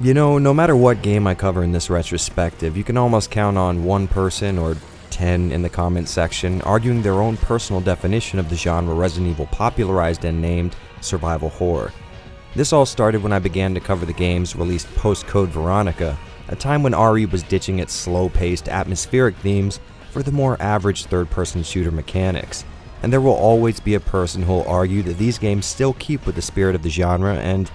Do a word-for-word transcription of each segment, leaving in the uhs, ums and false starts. You know, no matter what game I cover in this retrospective, you can almost count on one person, or ten in the comments section, arguing their own personal definition of the genre Resident Evil popularized and named survival horror. This all started when I began to cover the games released post-Code Veronica, a time when R E was ditching its slow-paced, atmospheric themes for the more average third-person shooter mechanics. And there will always be a person who'll argue that these games still keep with the spirit of the genre, and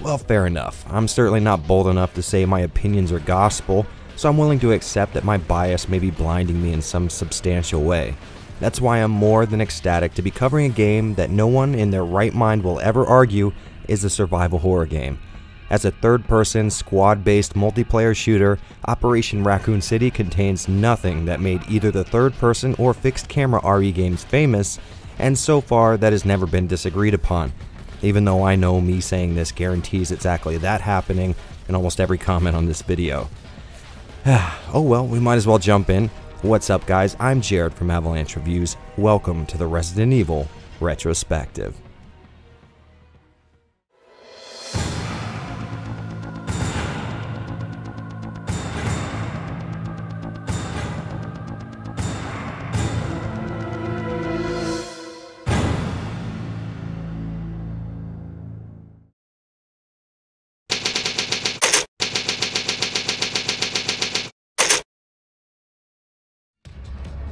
well, fair enough. I'm certainly not bold enough to say my opinions are gospel, so I'm willing to accept that my bias may be blinding me in some substantial way. That's why I'm more than ecstatic to be covering a game that no one in their right mind will ever argue is a survival horror game. As a third-person, squad-based multiplayer shooter, Operation Raccoon City contains nothing that made either the third-person or fixed-camera R E games famous, and so far that has never been disagreed upon. Even though I know me saying this guarantees exactly that happening in almost every comment on this video. Oh well, we might as well jump in. What's up guys, I'm Jared from Avalanche Reviews. Welcome to the Resident Evil Retrospective.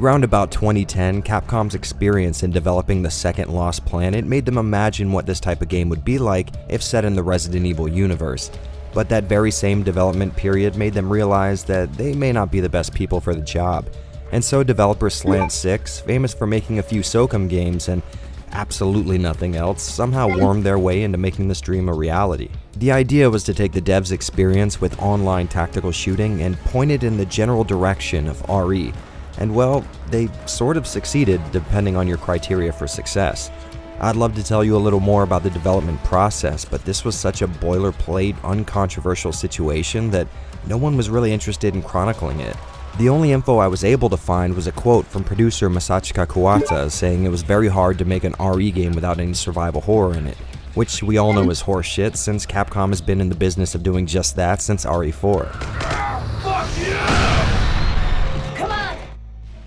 Around about twenty ten, Capcom's experience in developing the second Lost Planet made them imagine what this type of game would be like if set in the Resident Evil universe. But that very same development period made them realize that they may not be the best people for the job. And so developer Slant six, famous for making a few SOCOM games and absolutely nothing else, somehow wormed their way into making this dream a reality. The idea was to take the devs' experience with online tactical shooting and point it in the general direction of R E. And well, they sort of succeeded, depending on your criteria for success. I'd love to tell you a little more about the development process, but this was such a boilerplate, uncontroversial situation that no one was really interested in chronicling it. The only info I was able to find was a quote from producer Masachika Kuwata saying it was very hard to make an R E game without any survival horror in it, which we all know is horseshit since Capcom has been in the business of doing just that since R E four. Fuck yeah!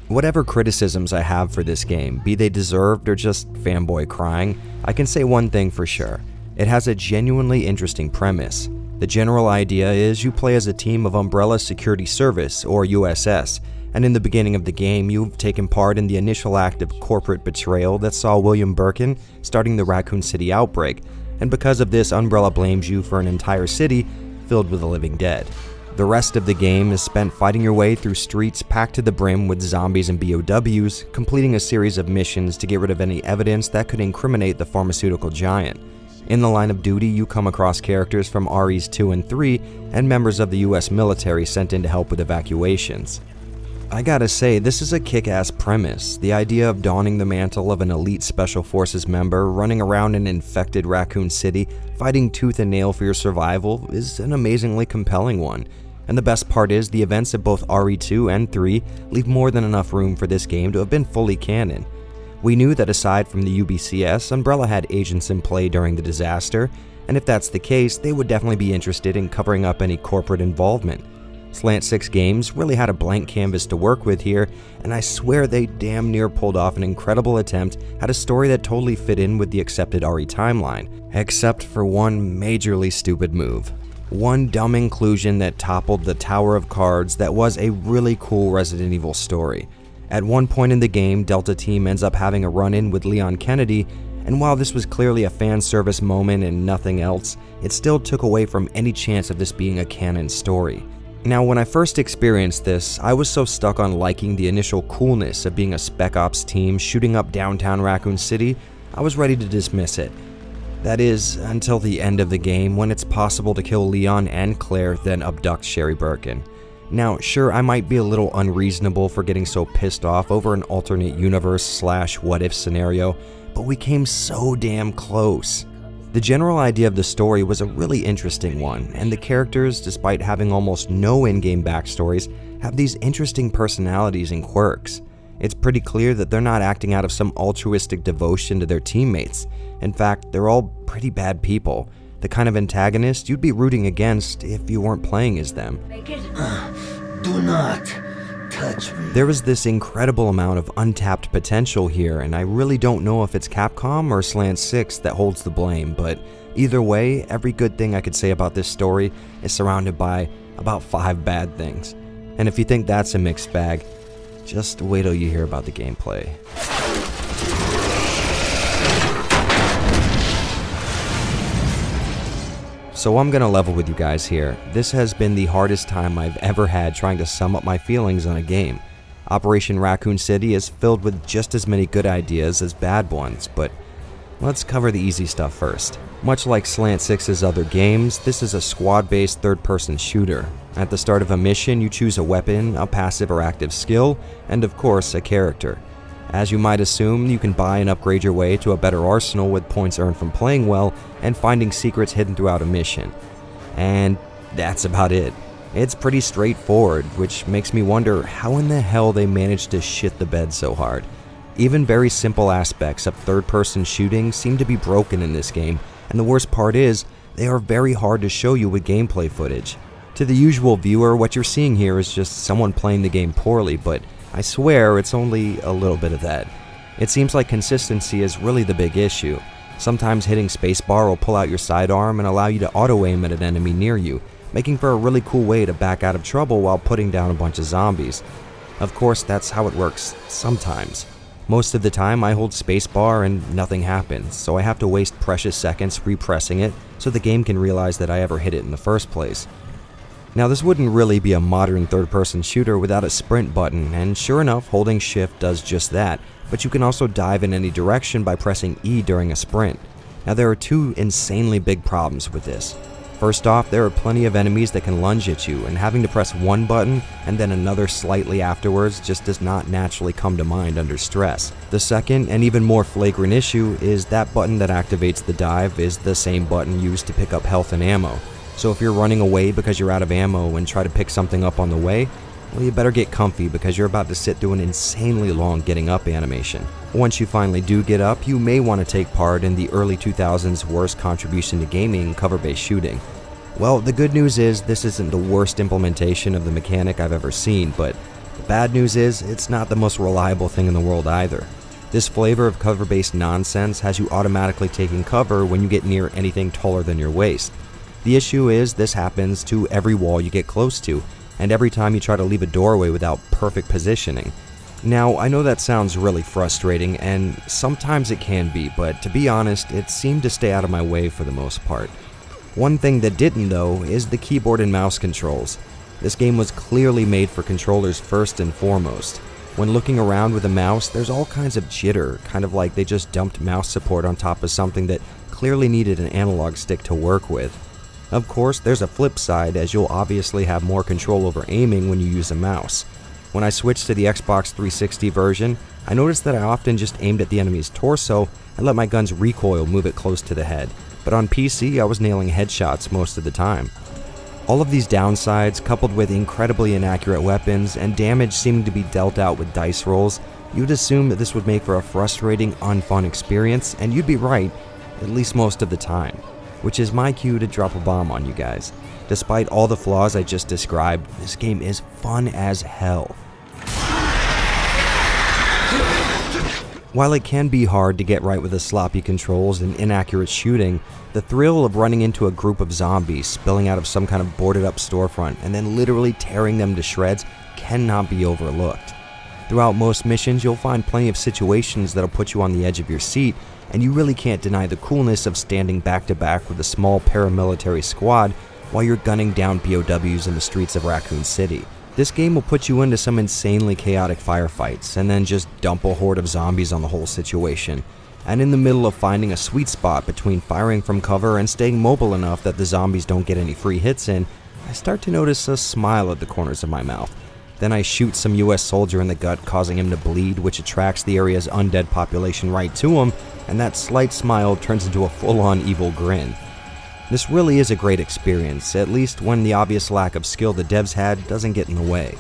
Whatever criticisms I have for this game, be they deserved or just fanboy crying, I can say one thing for sure. It has a genuinely interesting premise. The general idea is you play as a team of Umbrella Security Service, or U S S, and in the beginning of the game you've taken part in the initial act of corporate betrayal that saw William Birkin starting the Raccoon City outbreak, and because of this Umbrella blames you for an entire city filled with the living dead. The rest of the game is spent fighting your way through streets packed to the brim with zombies and B O Ws, completing a series of missions to get rid of any evidence that could incriminate the pharmaceutical giant. In the line of duty, you come across characters from R Es two and three and members of the U S military sent in to help with evacuations. I gotta say, this is a kick-ass premise. The idea of donning the mantle of an elite Special Forces member, running around an infected Raccoon City, fighting tooth and nail for your survival is an amazingly compelling one. And the best part is, the events of both R E two and three leave more than enough room for this game to have been fully canon. We knew that aside from the U B C S, Umbrella had agents in play during the disaster, and if that's the case, they would definitely be interested in covering up any corporate involvement. Slant six Games really had a blank canvas to work with here, and I swear they damn near pulled off an incredible attempt at a story that totally fit in with the accepted R E timeline, except for one majorly stupid move. One dumb inclusion that toppled the tower of cards that was a really cool Resident Evil story. At one point in the game, Delta Team ends up having a run-in with Leon Kennedy, and while this was clearly a fan service moment and nothing else, it still took away from any chance of this being a canon story. Now, when I first experienced this, I was so stuck on liking the initial coolness of being a Spec Ops team shooting up downtown Raccoon City, I was ready to dismiss it. That is, until the end of the game when it's possible to kill Leon and Claire, then abduct Sherry Birkin. Now sure, I might be a little unreasonable for getting so pissed off over an alternate universe slash what if scenario, but we came so damn close. The general idea of the story was a really interesting one, and the characters, despite having almost no in-game backstories, have these interesting personalities and quirks. It's pretty clear that they're not acting out of some altruistic devotion to their teammates. In fact, they're all pretty bad people, the kind of antagonist you'd be rooting against if you weren't playing as them. Do not touch me. There was this incredible amount of untapped potential here, and I really don't know if it's Capcom or Slant six that holds the blame, but either way, every good thing I could say about this story is surrounded by about five bad things. And if you think that's a mixed bag, just wait till you hear about the gameplay. So I'm gonna level with you guys here. This has been the hardest time I've ever had trying to sum up my feelings on a game. Operation Raccoon City is filled with just as many good ideas as bad ones, but let's cover the easy stuff first. Much like Slant six's other games, this is a squad-based third-person shooter. At the start of a mission, you choose a weapon, a passive or active skill, and of course, a character. As you might assume, you can buy and upgrade your way to a better arsenal with points earned from playing well and finding secrets hidden throughout a mission. And that's about it. It's pretty straightforward, which makes me wonder how in the hell they managed to shit the bed so hard. Even very simple aspects of third-person shooting seem to be broken in this game, and the worst part is, they are very hard to show you with gameplay footage. To the usual viewer, what you're seeing here is just someone playing the game poorly, but I swear it's only a little bit of that. It seems like consistency is really the big issue. Sometimes hitting spacebar will pull out your sidearm and allow you to auto-aim at an enemy near you, making for a really cool way to back out of trouble while putting down a bunch of zombies. Of course, that's how it works sometimes. Most of the time I hold spacebar and nothing happens, so I have to waste precious seconds repressing it so the game can realize that I ever hit it in the first place. Now, this wouldn't really be a modern third-person shooter without a sprint button, and sure enough, holding shift does just that, but you can also dive in any direction by pressing E during a sprint. Now, there are two insanely big problems with this. First off, there are plenty of enemies that can lunge at you, and having to press one button and then another slightly afterwards just does not naturally come to mind under stress. The second, and even more flagrant issue, is that button that activates the dive is the same button used to pick up health and ammo. So if you're running away because you're out of ammo and try to pick something up on the way, well, you better get comfy because you're about to sit through an insanely long getting up animation. Once you finally do get up, you may want to take part in the early two thousands worst contribution to gaming, cover-based shooting. Well, the good news is this isn't the worst implementation of the mechanic I've ever seen, but the bad news is it's not the most reliable thing in the world either. This flavor of cover-based nonsense has you automatically taking cover when you get near anything taller than your waist. The issue is this happens to every wall you get close to, and every time you try to leave a doorway without perfect positioning. Now, I know that sounds really frustrating, and sometimes it can be, but to be honest, it seemed to stay out of my way for the most part. One thing that didn't, though, is the keyboard and mouse controls. This game was clearly made for controllers first and foremost. When looking around with a mouse, there's all kinds of jitter, kind of like they just dumped mouse support on top of something that clearly needed an analog stick to work with. Of course, there's a flip side, as you'll obviously have more control over aiming when you use a mouse. When I switched to the Xbox three sixty version, I noticed that I often just aimed at the enemy's torso and let my gun's recoil move it close to the head, but on P C I was nailing headshots most of the time. All of these downsides, coupled with incredibly inaccurate weapons and damage seeming to be dealt out with dice rolls, you'd assume that this would make for a frustrating, unfun experience, and you'd be right, at least most of the time. Which is my cue to drop a bomb on you guys. Despite all the flaws I just described, this game is fun as hell. While it can be hard to get right with the sloppy controls and inaccurate shooting, the thrill of running into a group of zombies spilling out of some kind of boarded up storefront and then literally tearing them to shreds cannot be overlooked. Throughout most missions, you'll find plenty of situations that'll put you on the edge of your seat, and you really can't deny the coolness of standing back to back with a small paramilitary squad while you're gunning down B O Ws in the streets of Raccoon City. This game will put you into some insanely chaotic firefights, and then just dump a horde of zombies on the whole situation. And in the middle of finding a sweet spot between firing from cover and staying mobile enough that the zombies don't get any free hits in, I start to notice a smile at the corners of my mouth. Then I shoot some U S soldier in the gut, causing him to bleed, which attracts the area's undead population right to him, and that slight smile turns into a full-on evil grin. This really is a great experience, at least when the obvious lack of skill the devs had doesn't get in the way.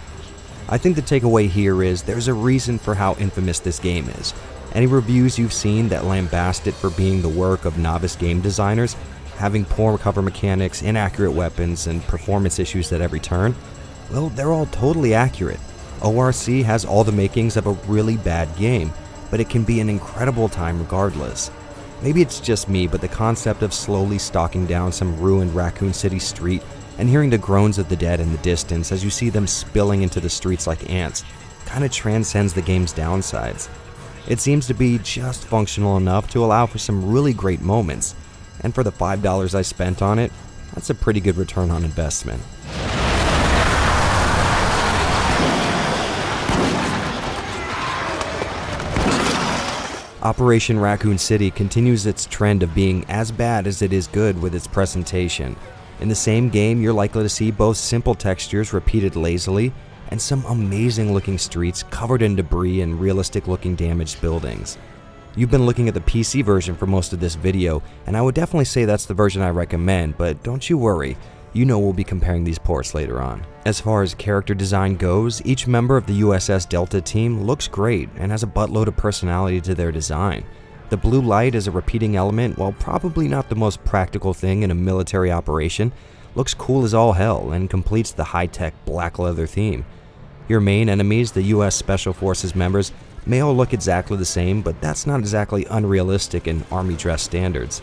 I think the takeaway here is there's a reason for how infamous this game is. Any reviews you've seen that lambast it for being the work of novice game designers having poor recover mechanics, inaccurate weapons, and performance issues at every turn, well, they're all totally accurate. O R C has all the makings of a really bad game, but it can be an incredible time regardless. Maybe it's just me, but the concept of slowly stalking down some ruined Raccoon City street and hearing the groans of the dead in the distance as you see them spilling into the streets like ants kinda transcends the game's downsides. It seems to be just functional enough to allow for some really great moments, and for the five dollars I spent on it, that's a pretty good return on investment. Operation Raccoon City continues its trend of being as bad as it is good with its presentation. In the same game, you're likely to see both simple textures repeated lazily and some amazing looking streets covered in debris and realistic looking damaged buildings. You've been looking at the P C version for most of this video, and I would definitely say that's the version I recommend, but don't you worry, you know we'll be comparing these ports later on. As far as character design goes, each member of the U S S Delta Team looks great and has a buttload of personality to their design. The blue light is a repeating element, while probably not the most practical thing in a military operation, looks cool as all hell and completes the high-tech black leather theme. Your main enemies, the U S Special Forces members, may all look exactly the same, but that's not exactly unrealistic in army dress standards.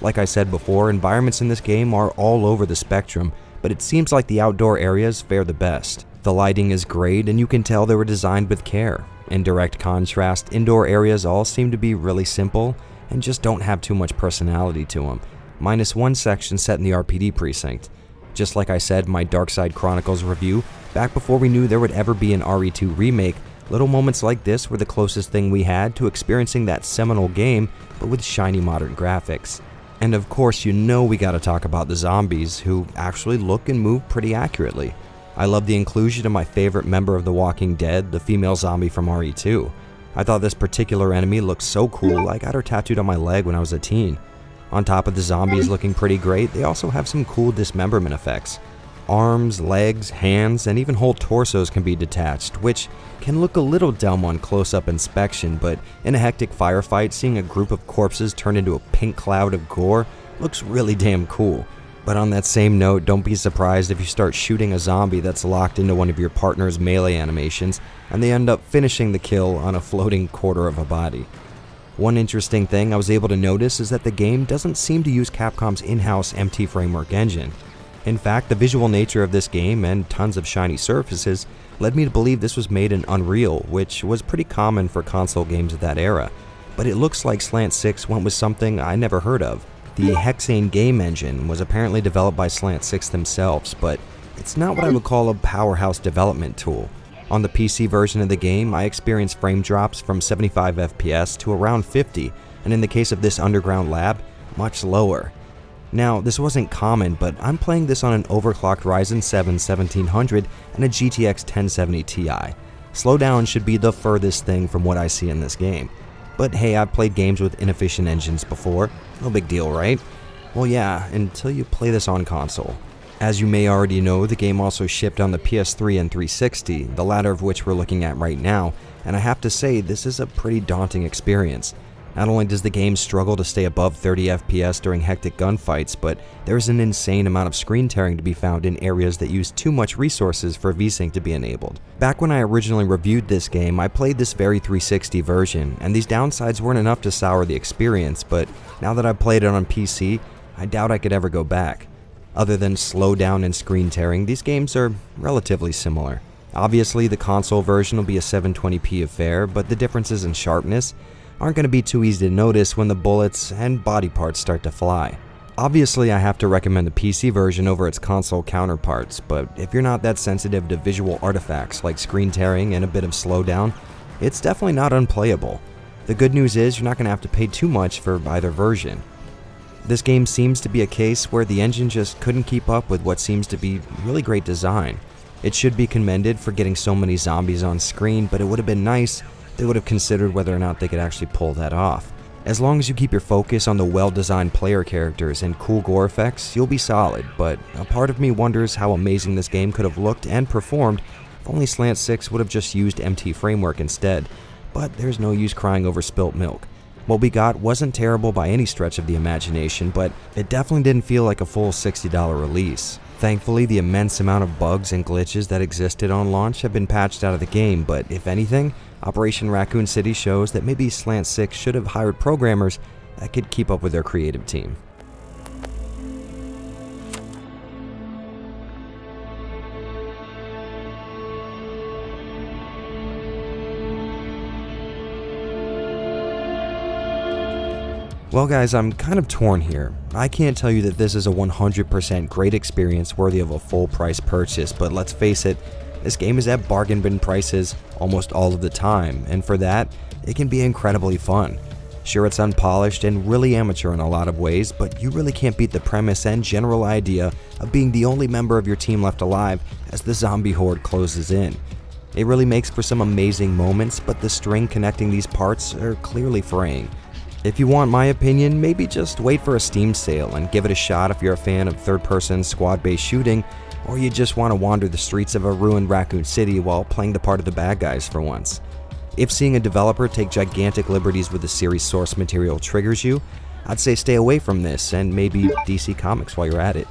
Like I said before, environments in this game are all over the spectrum, but it seems like the outdoor areas fare the best. The lighting is great, and you can tell they were designed with care. In direct contrast, indoor areas all seem to be really simple and just don't have too much personality to them, minus one section set in the R P D precinct. Just like I said in my Dark Side Chronicles review, back before we knew there would ever be an R E two remake, little moments like this were the closest thing we had to experiencing that seminal game, but with shiny modern graphics. And of course, you know we gotta talk about the zombies, who actually look and move pretty accurately. I love the inclusion of my favorite member of The Walking Dead, the female zombie from R E two. I thought this particular enemy looked so cool, I got her tattooed on my leg when I was a teen. On top of the zombies looking pretty great, they also have some cool dismemberment effects. Arms, legs, hands, and even whole torsos can be detached, which can look a little dumb on close-up inspection, but in a hectic firefight, seeing a group of corpses turn into a pink cloud of gore looks really damn cool. But on that same note, don't be surprised if you start shooting a zombie that's locked into one of your partner's melee animations, and they end up finishing the kill on a floating quarter of a body. One interesting thing I was able to notice is that the game doesn't seem to use Capcom's in-house M T Framework engine. In fact, the visual nature of this game and tons of shiny surfaces led me to believe this was made in Unreal, which was pretty common for console games of that era. But it looks like Slant six went with something I never heard of. The Hexane game engine was apparently developed by Slant six themselves, but it's not what I would call a powerhouse development tool. On the P C version of the game, I experienced frame drops from seventy-five F P S to around fifty, and in the case of this underground lab, much lower. Now, this wasn't common, but I'm playing this on an overclocked Ryzen seven seventeen hundred and a G T X ten seventy T I. Slowdown should be the furthest thing from what I see in this game. But hey, I've played games with inefficient engines before, no big deal, right? Well yeah, until you play this on console. As you may already know, the game also shipped on the P S three and three sixty, the latter of which we're looking at right now, and I have to say, this is a pretty daunting experience. Not only does the game struggle to stay above thirty F P S during hectic gunfights, but there's an insane amount of screen tearing to be found in areas that use too much resources for Vsync to be enabled. Back when I originally reviewed this game, I played this very three sixty version, and these downsides weren't enough to sour the experience, but now that I've played it on P C, I doubt I could ever go back. Other than slowdown and screen tearing, these games are relatively similar. Obviously, the console version will be a seven twenty P affair, but the differences in sharpness aren't going to be too easy to notice when the bullets and body parts start to fly. Obviously, I have to recommend the P C version over its console counterparts, but if you're not that sensitive to visual artifacts like screen tearing and a bit of slowdown, it's definitely not unplayable. The good news is you're not going to have to pay too much for either version. This game seems to be a case where the engine just couldn't keep up with what seems to be really great design. It should be commended for getting so many zombies on screen, but it would have been nice they would have considered whether or not they could actually pull that off. As long as you keep your focus on the well-designed player characters and cool gore effects, you'll be solid, but a part of me wonders how amazing this game could have looked and performed if only Slant six would have just used M T Framework instead, but there's no use crying over spilt milk. What we got wasn't terrible by any stretch of the imagination, but it definitely didn't feel like a full sixty dollar release. Thankfully, the immense amount of bugs and glitches that existed on launch have been patched out of the game, but if anything, Operation Raccoon City shows that maybe Slant six should have hired programmers that could keep up with their creative team. Well guys, I'm kind of torn here. I can't tell you that this is a one hundred percent great experience worthy of a full price purchase, but let's face it, this game is at bargain bin prices almost all of the time, and for that, it can be incredibly fun. Sure, it's unpolished and really amateur in a lot of ways, but you really can't beat the premise and general idea of being the only member of your team left alive as the zombie horde closes in. It really makes for some amazing moments, but the string connecting these parts are clearly fraying. If you want my opinion, maybe just wait for a Steam sale and give it a shot if you're a fan of third-person squad-based shooting, or you just want to wander the streets of a ruined Raccoon City while playing the part of the bad guys for once. If seeing a developer take gigantic liberties with the series source material triggers you, I'd say stay away from this and maybe D C Comics while you're at it.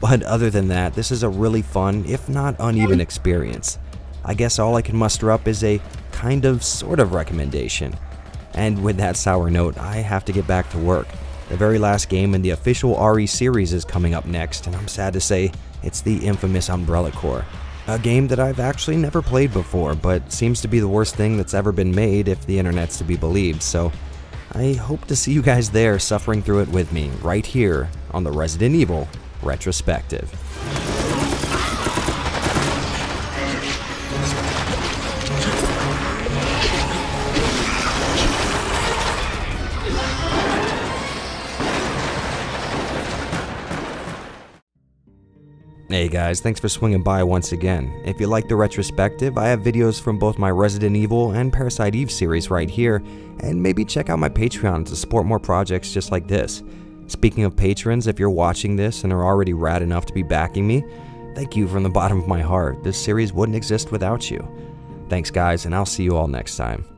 But other than that, this is a really fun, if not uneven experience. I guess all I can muster up is a kind of sort of recommendation. And with that sour note, I have to get back to work. The very last game in the official R E series is coming up next, and I'm sad to say it's the infamous Umbrella Core. A game that I've actually never played before, but seems to be the worst thing that's ever been made if the internet's to be believed, so I hope to see you guys there suffering through it with me, right here on the Resident Evil Retrospective. Hey guys, thanks for swinging by once again. If you like the retrospective, I have videos from both my Resident Evil and Parasite Eve series right here, and maybe check out my Patreon to support more projects just like this. Speaking of patrons, if you're watching this and are already rad enough to be backing me, thank you from the bottom of my heart. This series wouldn't exist without you. Thanks guys, and I'll see you all next time.